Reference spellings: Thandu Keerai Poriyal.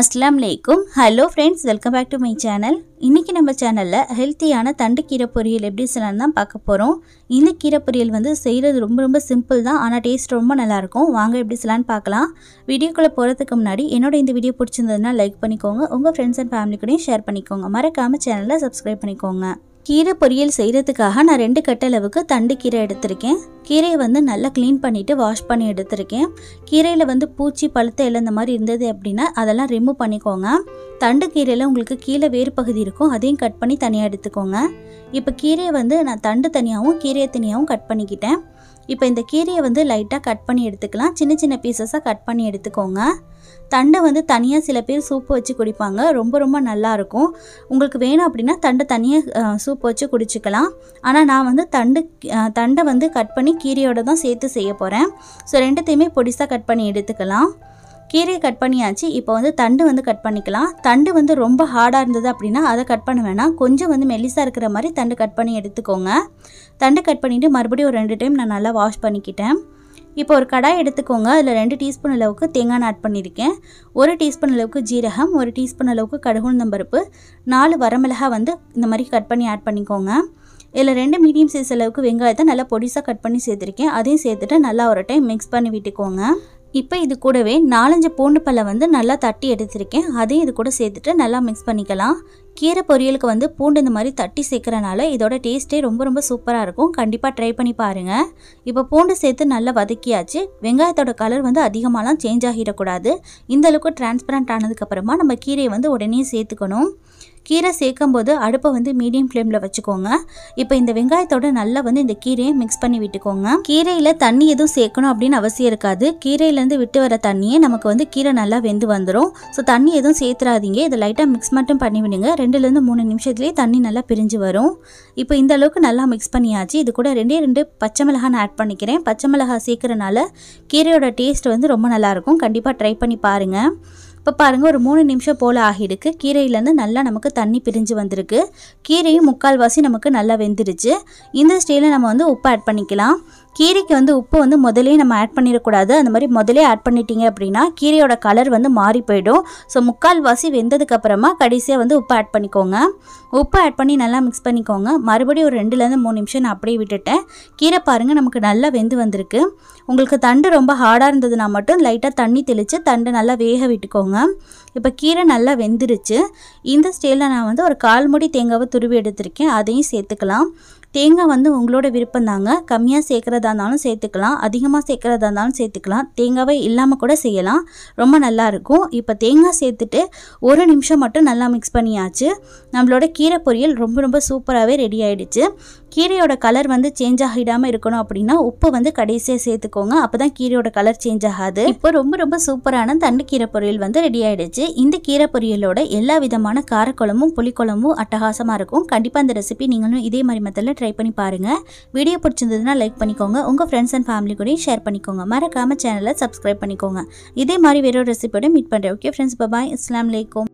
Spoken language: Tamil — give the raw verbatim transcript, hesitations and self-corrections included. अस्सलाम वालेकुम hello friends welcome back to my channel इनकी नम्बर चैनल हेल्थियान तंडु कीरा पोरियल एप्पडी सेयलानु पार्क्क पोरोम। इंद कीरा पोरियल वंदु सेय्यरदु रोम्ब रोम्ब सिंपल दा आना टेस्ट रोम्ब नल्ला इरुक्कुम। वांगा एप्पडी सेयलानु पार्क्कलाम। वीडियोக்குள்ள போறதுக்கு முன்னாடி என்னோட இந்த வீடியோ பிடிச்சிருந்ததுன்னா லைக் பண்ணிக்கோங்க, உங்க फ्रेंड्स and family கூட ஷேர் பண்ணிக்கோங்க, மறக்காம சேனலை சப்ஸ்கிரைப் பண்ணிக்கோங்க। कीरा पोरियल सेय्यरதுக்காக நான் ரெண்டு கட்ட அளவுக்கு தண்டு கீரை எடுத்துர்க்கேன்। கீரையை வந்து நல்லா க்ளீன் பண்ணிட்டு வாஷ் பண்ணி எடுத்துர்க்கேன்। கீரையில வந்து பூச்சி பழுத்து எல்லாம் அந்த மாதிரி இருந்தது அப்படினா அதெல்லாம் ரிமூவ் பண்ணிக்கோங்க। தண்டு கீரையில உங்களுக்கு கீழ வேர் பகுதி இருக்கும், அதையும் கட் பண்ணி தனியா எடுத்துக்கோங்க। இப்போ கீரையை வந்து நான் தண்டு தனியாவும் கீரையை தனியாவும் கட் பண்ணிக்கிட்டேன்। இப்போ இந்த கீரையை வந்து லைட்டா கட் பண்ணி எடுத்துக்கலாம், சின்ன சின்ன பீசஸா கட் பண்ணி எடுத்துக்கோங்க। தண்டை வந்து தனியாக சில பேர் சூப்பு வச்சு குடிப்பாங்க, ரொம்ப ரொம்ப நல்லாயிருக்கும்। உங்களுக்கு வேணும் அப்படின்னா தண்டை தனியாக சூப்பு வச்சு குடிச்சிக்கலாம்। ஆனால் நான் வந்து தண்டு தண்டை வந்து கட் பண்ணி கீரையோடு தான் சேர்த்து செய்ய போகிறேன்। ஸோ ரெண்டுத்தையுமே பொடிசாக கட் பண்ணி எடுத்துக்கலாம்। கீரையை கட் பண்ணியாச்சு, இப்போ வந்து தண்டு வந்து கட் பண்ணிக்கலாம்। தண்டு வந்து ரொம்ப ஹார்டாக இருந்தது அப்படின்னா அதை கட் பண்ண வேணாம், கொஞ்சம் வந்து மெல்லிசாக இருக்கிற மாதிரி தண்டு கட் பண்ணி எடுத்துக்கோங்க। தண்டை கட் பண்ணிவிட்டு மறுபடியும் ஒரு ரெண்டு டைம் நான் நல்லா வாஷ் பண்ணிக்கிட்டேன்। இப்போ ஒரு கடாய் எடுத்துக்கோங்க, அதில் ரெண்டு டீஸ்பூன் அளவுக்கு தேங்காய் ஆட் பண்ணியிருக்கேன், ஒரு டீஸ்பூன் அளவுக்கு ஜீரகம், ஒரு டீஸ்பூன் அளவுக்கு கடுகுளுந்தம் பருப்பு, நாலு வரமிளகாய் வந்து இந்த மாதிரி கட் பண்ணி ஆட் பண்ணிக்கோங்க। இதில் ரெண்டு மீடியம் சைஸ் அளவுக்கு வெங்காயத்தை நல்லா பொடிசாக கட் பண்ணி சேர்த்துருக்கேன், அதையும் சேர்த்துட்டு நல்லா ஒரு டைம் மிக்ஸ் பண்ணி விட்டுக்கோங்க। இப்போ இது கூடவே நாலஞ்சு பூண்டு பல்லை வந்து நல்லா தட்டி எடுத்துருக்கேன், அதையும் இது கூட சேர்த்துட்டு நல்லா மிக்ஸ் பண்ணிக்கலாம்। கீரை பொரியலுக்கு வந்து பூண்டு இந்த மாதிரி தட்டி சேர்க்குறனால இதோட டேஸ்ட்டே ரொம்ப ரொம்ப சூப்பராக இருக்கும், கண்டிப்பாக ட்ரை பண்ணி பாருங்கள்। இப்போ பூண்டு சேர்த்து நல்லா வதக்கியாச்சு। வெங்காயத்தோட கலர் வந்து அதிகமாகலாம் சேஞ்ச் ஆகிடக்கூடாது, இந்தளவுக்கு டிரான்ஸ்பரண்ட் ஆனதுக்கப்புறமா நம்ம கீரையை வந்து உடனே சேர்த்துக்கணும்। கீரை சேர்க்கும்போது அடுப்பை வந்து மீடியம் ஃப்ளேமில் வச்சுக்கோங்க। இப்போ இந்த வெங்காயத்தோட நல்லா வந்து இந்த கீரையை மிக்ஸ் பண்ணி விட்டுக்கோங்க। கீரையில் தண்ணி எதுவும் சேர்க்கணும் அப்படின்னு அவசியம் இருக்காது, கீரையிலேருந்து விட்டு வர தண்ணியே நமக்கு வந்து கீரை நல்லா வெந்து வந்துடும்। ஸோ தண்ணி எதுவும் சேர்த்துறாதீங்க, இதை லைட்டாக மிக்ஸ் மட்டும் பண்ணி விடுங்க, ரெண்டுலேருந்து மூணு நிமிஷத்துலேயே தண்ணி நல்லா பிரிஞ்சு வரும்। இப்போ இந்த அளவுக்கு நல்லா மிக்ஸ் பண்ணியாச்சு। இது கூட ரெண்டே ரெண்டு பச்சை மிளகாய் நான் ஆட் பண்ணிக்கிறேன், பச்சை மிளகாய் சேர்க்கறனால கீரையோட டேஸ்ட் வந்து ரொம்ப நல்லாயிருக்கும், கண்டிப்பாக ட்ரை பண்ணி பாருங்கள்। இப்போ பாருங்கள் ஒரு மூணு நிமிஷம் போல் ஆகிடுக்கு, கீரையிலேருந்து நல்லா நமக்கு தண்ணி பிரிஞ்சு வந்திருக்கு, கீரையும் முக்கால்வாசி நமக்கு நல்லா வெந்துருச்சு। இந்த ஸ்டேஜில் நம்ம வந்து உப்பு ஆட் பண்ணிக்கலாம்। கீரைக்கு வந்து உப்பு வந்து முதலே நம்ம ஆட் பண்ணிடக்கூடாது, அந்த மாதிரி முதலே ஆட் பண்ணிட்டீங்க அப்படின்னா கீரையோட கலர் வந்து மாறி போயிடும்। ஸோ முக்கால்வாசி வெந்ததுக்கப்புறமா கடைசியாக வந்து உப்பு ஆட் பண்ணிக்கோங்க। உப்பு ஆட் பண்ணி நல்லா மிக்ஸ் பண்ணிக்கோங்க। மறுபடியும் ஒரு ரெண்டுலேருந்து மூணு நிமிஷம் நான் அப்படியே விட்டுட்டேன்। கீரை பாருங்கள் நமக்கு நல்லா வெந்து வந்திருக்கு। உங்களுக்கு தண்டு ரொம்ப ஹார்டாக இருந்ததுன்னா மட்டும் லைட்டாக தண்ணி தெளித்து தண்டை நல்லா வேக விட்டுக்கோங்க। இப்போ கீரை நல்லா வெந்துருச்சு। இந்த ஸ்டேஜில் நான் வந்து ஒரு கால் மூடி தேங்காவை துருவி எடுத்திருக்கேன், அதையும் சேர்த்துக்கலாம்। தேங்காய் வந்து உங்களோட விருப்பம் தாங்க, கம்மியாக சேர்க்குறதா இருந்தாலும் சேர்த்துக்கலாம், அதிகமாக சேர்க்குறதா இருந்தாலும் சேர்த்துக்கலாம், தேங்காவே இல்லாமல் கூட செய்யலாம், ரொம்ப நல்லாயிருக்கும்। இப்போ தேங்காய் சேர்த்துட்டு ஒரு நிமிஷம் மட்டும் நல்லா மிக்ஸ் பண்ணியாச்சு। நம்மளோட கீரை பொரியல் ரொம்ப ரொம்ப சூப்பராகவே ரெடி ஆகிடுச்சு। கீரையோட கலர் வந்து சேஞ்ச் ஆகிடாமல் இருக்கணும் அப்படின்னா உப்பு வந்து கடைசியாக சேர்த்துக்கோங்க, அப்போ தான் கீரையோட கலர் சேஞ்ச் ஆகாது। இப்போ ரொம்ப ரொம்ப சூப்பரான தண்டு கீரை பொரியல் வந்து ரெடி ஆகிடுச்சு। இந்த கீரை பொரியலோட எல்லா விதமான காரக்குழம்பும் புளிக்குழம்பும் அட்டகாசமாக இருக்கும், கண்டிப்பாக அந்த ரெசிபி நீங்களும் இதே மாதிரி மத்தியில் ட்ரை பண்ணி பாருங்கள்। வீடியோ பிடிச்சிருந்ததுன்னா லைக் பண்ணிக்கோங்க, உங்கள் ஃப்ரெண்ட்ஸ் அண்ட் ஃபேமிலி கூட ஷேர் பண்ணிக்கோங்க, மறக்காமல் சேனலை சப்ஸ்கிரைப் பண்ணிக்கோங்க। இதே மாதிரி வேறொரு ரெசிபியோட மீட் பண்ணுறேன்। ஓகே ஃப்ரெண்ட்ஸ், பாய், அஸ்ஸலாமு அலைக்கும்।